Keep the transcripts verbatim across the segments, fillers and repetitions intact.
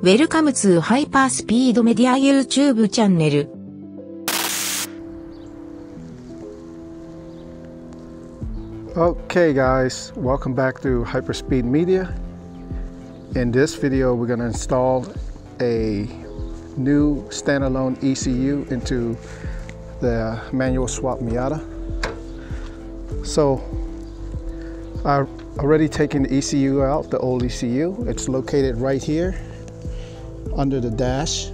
Welcome to Hyper Speed Media YouTube チャンネル。Okay guys, welcome back to Hyper Speed Media. In this video we're going to install a new standalone E C U into the manual swap Miata. So I've already taken the E C U out, the old E C U. It's located right here under the dash.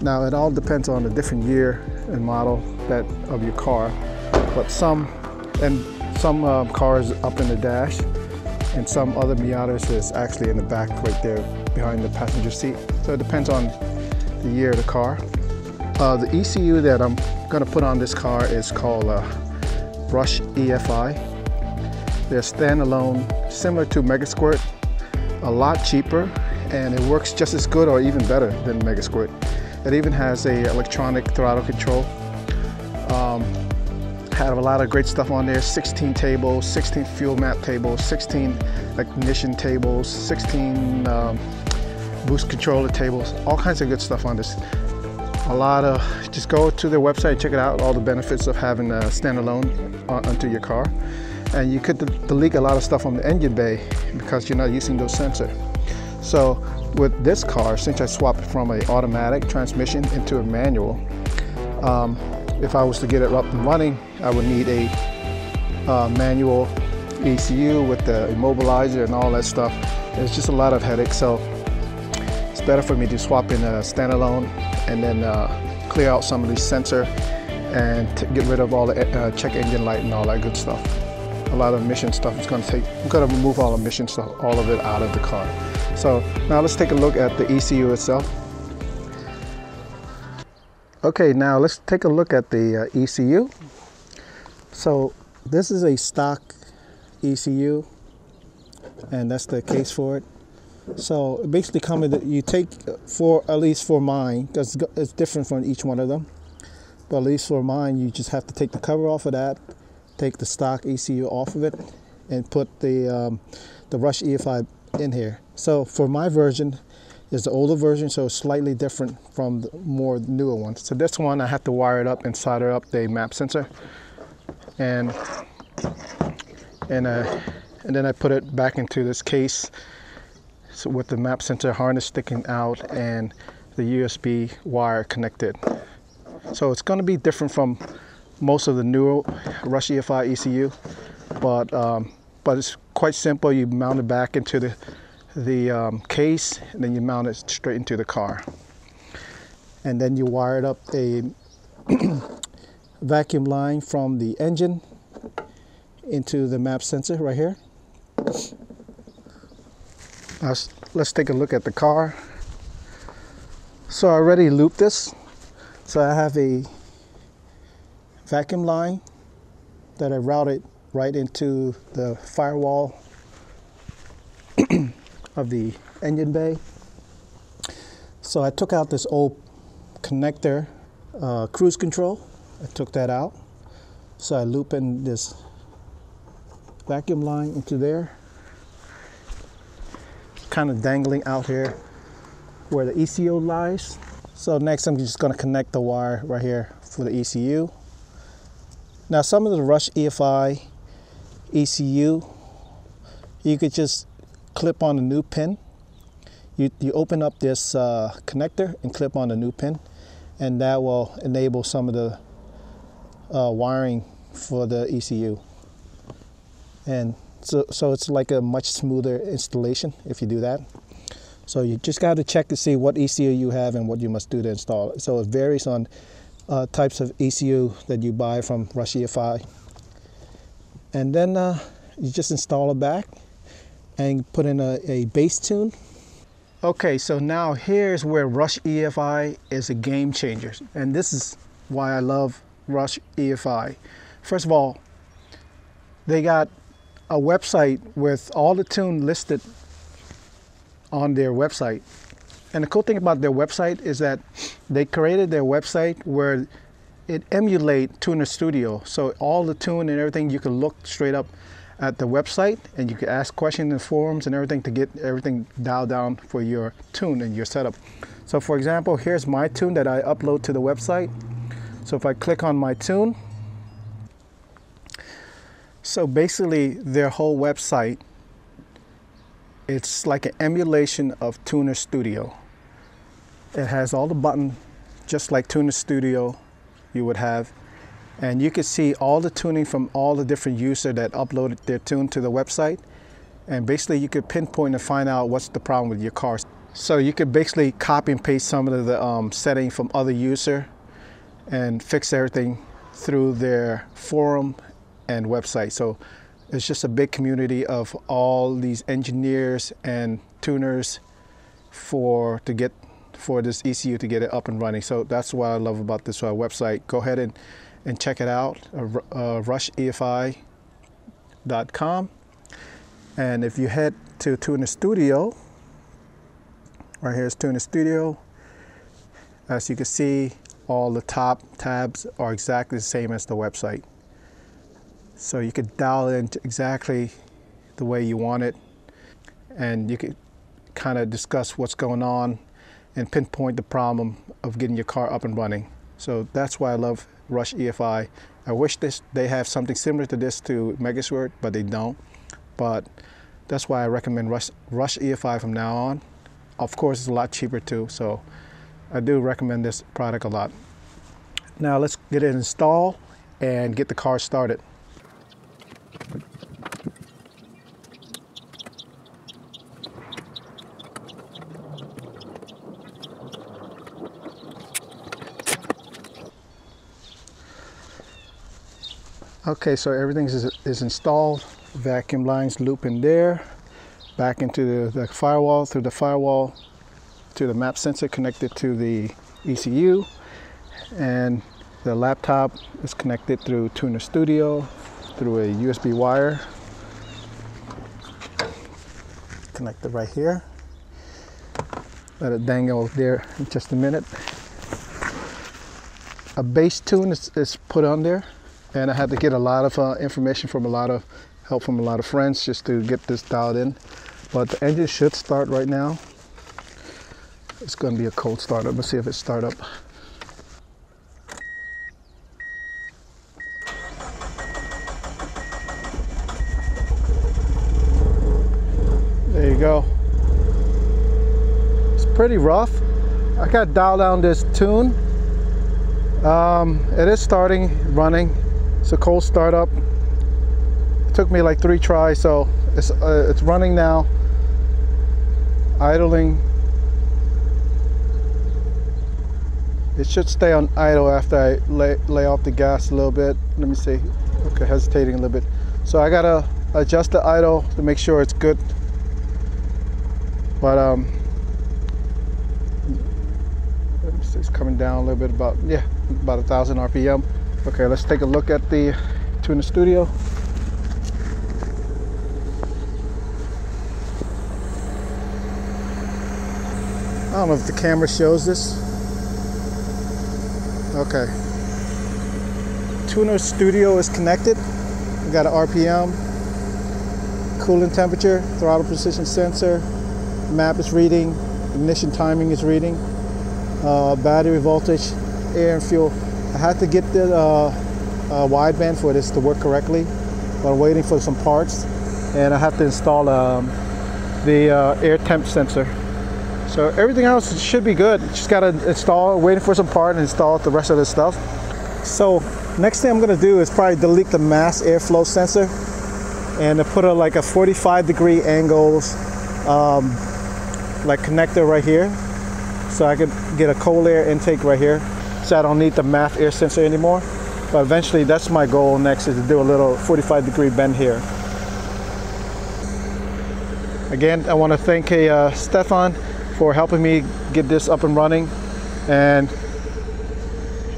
Now it all depends on the different year and model that of your car, but some and some uh, cars up in the dash, and some other Miatas is actually in the back right there behind the passenger seat. So it depends on the year of the car. Uh, the E C U that I'm gonna put on this car is called uh, RusEFI. They're standalone, similar to Megasquirt, a lot cheaper, and it works just as good or even better than Megasquirt. It even has a electronic throttle control. Um, had a lot of great stuff on there, sixteen tables, sixteen fuel map tables, sixteen ignition tables, sixteen um, boost controller tables, all kinds of good stuff on this. A lot of, just go to their website, check it out, all the benefits of having a standalone on, onto your car. And you could delete a lot of stuff from the engine bay because you're not using those sensors. So with this car, since I swapped from an automatic transmission into a manual, um, if I was to get it up and running, I would need a uh, manual E C U with the immobilizer and all that stuff. It's just a lot of headaches, so it's better for me to swap in a standalone and then uh, clear out some of these sensor and get rid of all the uh, check engine light and all that good stuff. A lot of emission stuff is going to take, I'm going to remove all emission stuff, all of it out of the car. So now let's take a look at the E C U itself. Okay, now let's take a look at the uh, E C U. So this is a stock E C U, and that's the case for it. So it basically comes that you take, for at least for mine, because it's different from each one of them, but at least for mine, you just have to take the cover off of that, take the stock E C U off of it, and put the um, the RusEFI in here. So for my version, is the older version, so slightly different from the more newer ones. So this one I have to wire it up and solder up the MAP sensor, and and uh, and then I put it back into this case, so with the MAP sensor harness sticking out and the U S B wire connected. So it's going to be different from most of the newer RusEFI E C U, but um, but it's quite simple. You mount it back into the the um, case, and then you mount it straight into the car, and then you wire it up a vacuum line from the engine into the MAP sensor right here. Now let's take a look at the car. So I already looped this, so I have a vacuum line that I routed right into the firewall of the engine bay. So I took out this old connector, uh, cruise control. I took that out. So I loop in this vacuum line into there, kind of dangling out here where the E C U lies. So next I'm just going to connect the wire right here for the E C U. Now, some of the RusEFI E C U, you could just clip on a new pin. You, you open up this uh, connector and clip on a new pin, and that will enable some of the uh, wiring for the E C U. And so, so it's like a much smoother installation if you do that. So you just got to check to see what E C U you have and what you must do to install it. So it varies on Uh, types of E C U that you buy from RusEFI, and then uh, you just install it back and put in a, a bass tune. Okay, so now here's where RusEFI is a game changer, and this is why I love RusEFI. First of all, they got a website with all the tunes listed on their website. And the cool thing about their website is that they created their website where it emulates Tuner Studio. So all the tune and everything, you can look straight up at the website, and you can ask questions in the forums and everything to get everything dialed down for your tune and your setup. So for example, here's my tune that I upload to the website. So if I click on my tune, so basically their whole website, it's like an emulation of Tuner Studio. It has all the buttons just like Tuner Studio you would have. And you can see all the tuning from all the different users that uploaded their tune to the website. And basically you could pinpoint and find out what's the problem with your car. So you could basically copy and paste some of the um, settings from other user and fix everything through their forum and website. So it's just a big community of all these engineers and tuners for to get for this E C U to get it up and running. So that's what I love about this uh, website. Go ahead and and check it out, uh, uh, rush E F I dot com. And if you head to Tuner Studio, right here's Tuner Studio. As you can see, all the top tabs are exactly the same as the website. So you could dial in exactly the way you want it, and you could kind of discuss what's going on and pinpoint the problem of getting your car up and running. So that's why I love Rush E F I. I wish this they have something similar to this to Megasquirt, but they don't. But that's why I recommend Rush, Rush E F I from now on. Of course, it's a lot cheaper too, so I do recommend this product a lot. Now let's get it installed and get the car started. Okay, so everything is, is installed. Vacuum lines loop in there, back into the, the firewall, through the firewall to the MAP sensor connected to the E C U, and the laptop is connected through Tuner Studio through a U S B wire connected right here. Let it dangle there in just a minute. A bass tune is, is put on there. And I had to get a lot of uh, information from a lot of help from a lot of friends just to get this dialed in. But the engine should start right now. It's going to be a cold startup. Let's see if it starts up. There you go. It's pretty rough. I got to dial down this tune. Um, it is starting, running. It's a cold startup. It took me like three tries, so it's, uh, it's running now. Idling. It should stay on idle after I lay, lay off the gas a little bit. Let me see. Okay, hesitating a little bit. So I gotta adjust the idle to make sure it's good. But um, let me see, it's coming down a little bit, about, yeah, about a thousand R P M. Okay, let's take a look at the Tuner Studio. I don't know if the camera shows this. Okay. Tuner Studio is connected. We got an R P M, coolant temperature, throttle precision sensor, map is reading, ignition timing is reading, uh, battery voltage, air and fuel. I had to get the uh, uh, wideband for this to work correctly, but I'm waiting for some parts, and I have to install um, the uh, air temp sensor. So everything else should be good. Just gotta install, waiting for some part, and install the rest of this stuff. So next thing I'm gonna do is probably delete the mass airflow sensor, and put a, like a forty-five degree angles, um, like connector right here, so I could get a cold air intake right here. So I don't need the M A F air sensor anymore. But eventually that's my goal next, is to do a little forty-five degree bend here. Again, I want to thank uh, Stefan for helping me get this up and running, and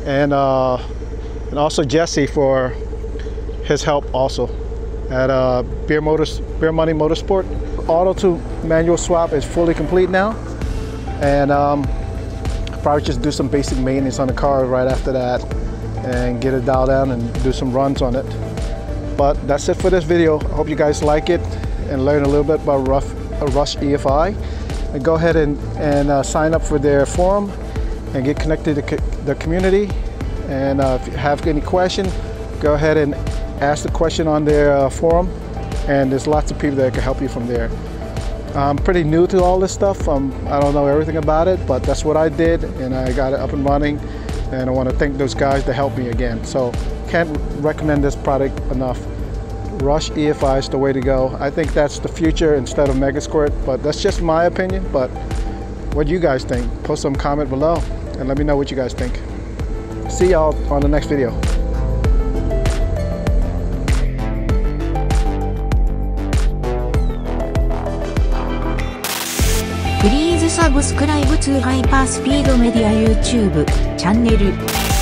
and, uh, and also Jesse for his help also at uh, Beer, Motors, Beer Money Motorsport. Auto to manual swap is fully complete now, and um, probably just do some basic maintenance on the car right after that and get it dialed down and do some runs on it. But that's it for this video. I hope you guys like it and learn a little bit about RusEFI. And go ahead and, and uh, sign up for their forum and get connected to co the community. And uh, if you have any question, go ahead and ask the question on their uh, forum. And there's lots of people that can help you from there. I'm pretty new to all this stuff. Um, I don't know everything about it, but that's what I did, and I got it up and running. And I want to thank those guys that helped me again. So can't recommend this product enough. RusEFI is the way to go. I think that's the future instead of Megasquirt, but that's just my opinion. But what do you guys think? Post some comment below and let me know what you guys think. See y'all on the next video. Please subscribe to Hyper Speed Media YouTube チャンネル